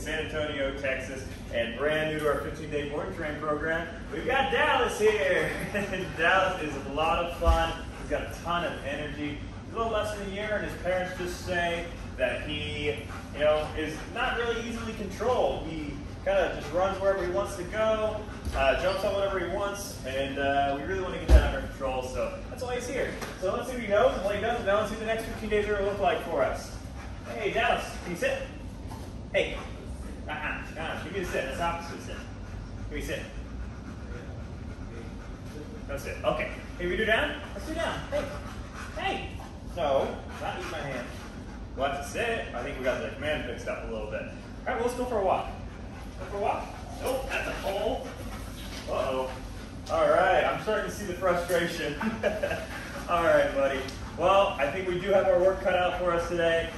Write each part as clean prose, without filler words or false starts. San Antonio, Texas, and brand new to our 15-day morning train program, we've got Dallas here. Dallas is a lot of fun. He's got a ton of energy. He's a little less than a year, and his parents just say that he, is not really easily controlled. He kind of just runs wherever he wants to go, jumps on whatever he wants, and we really want to get that under control, so that's why he's here. So let's see what he knows, and what he doesn't know, and see what the next 15 days are going to look like for us. Hey, Dallas, can you sit? Hey, give me a sit. That's opposite sit. Give me a sit. That's it. Okay. Hey, we do down? Let's do down. Hey. Hey. No, not eat my hand. We'll have to sit. I think we got the command mixed up a little bit. All right, well, let's go for a walk. Go for a walk? Nope, that's a hole. Uh-oh. All right, I'm starting to see the frustration. All right, buddy. Well, I think we do have our work cut out for us today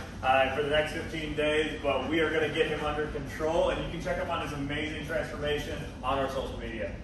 for the next 15 days, but we are going to get him under control, and you can check him on his amazing transformation on our social media.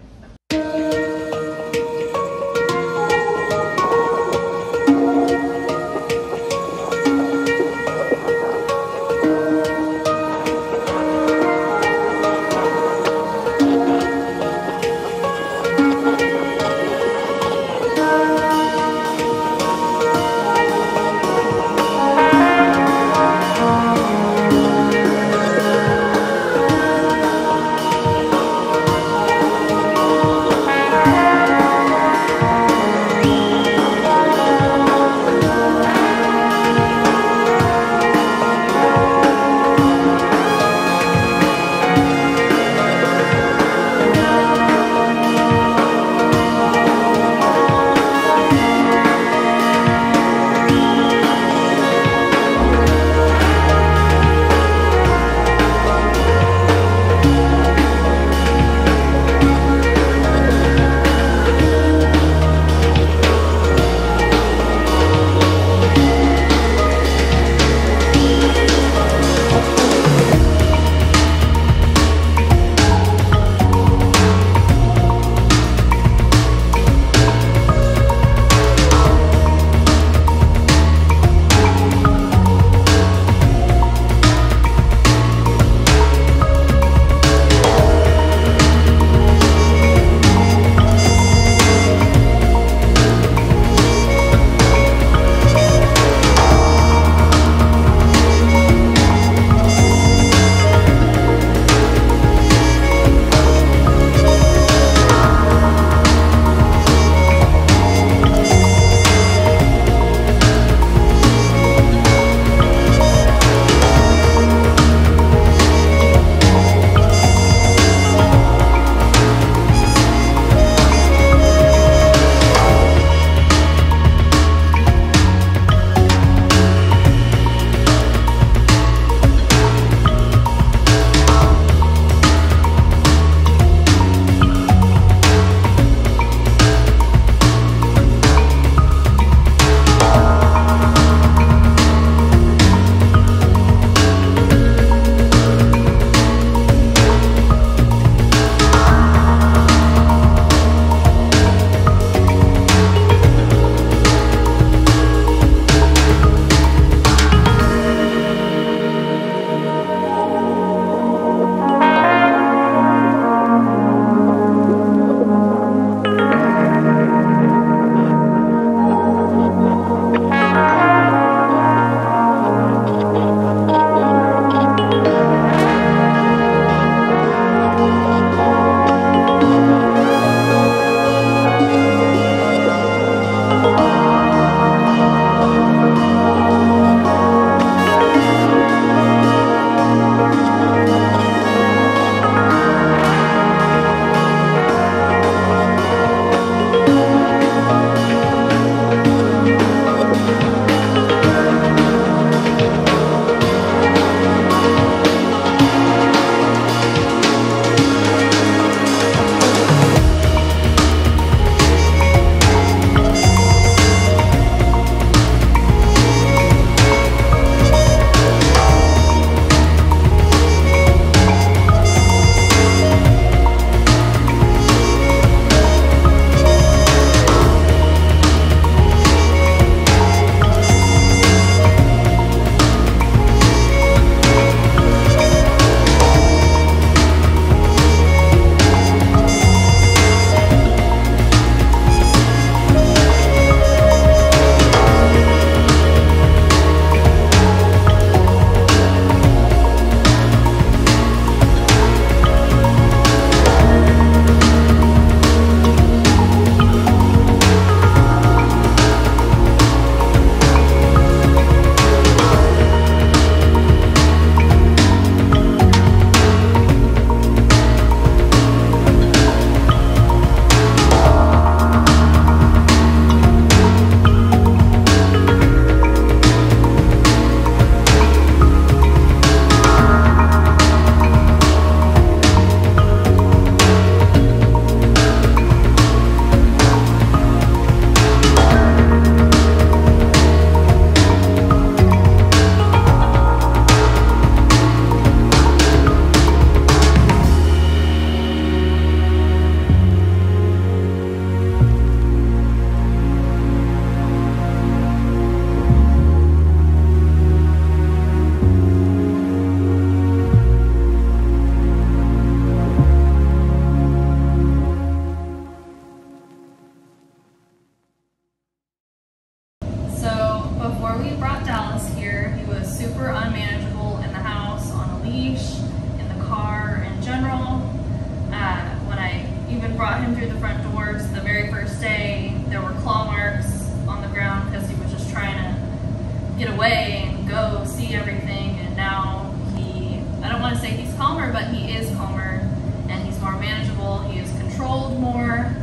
away and go see everything, and now he, I don't want to say he's calmer, but he is calmer, and he's more manageable, he is controlled more,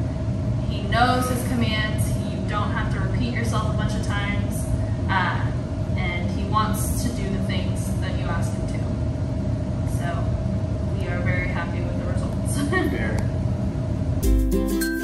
he knows his commands, you don't have to repeat yourself a bunch of times, and he wants to do the things that you ask him to. So we are very happy with the results.